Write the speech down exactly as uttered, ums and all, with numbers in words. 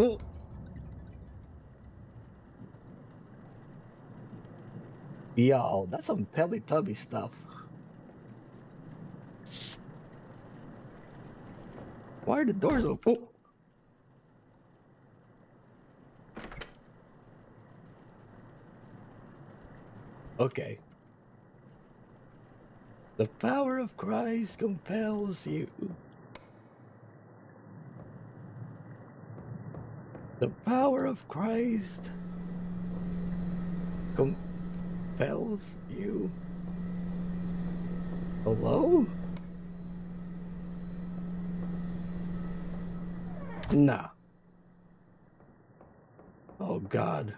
Ooh. Yo, that's some Telly Tubby stuff. Why are the doors open? Ooh. Okay. The power of Christ compels you. The power of Christ compels you. Hello? Nah. Oh, God.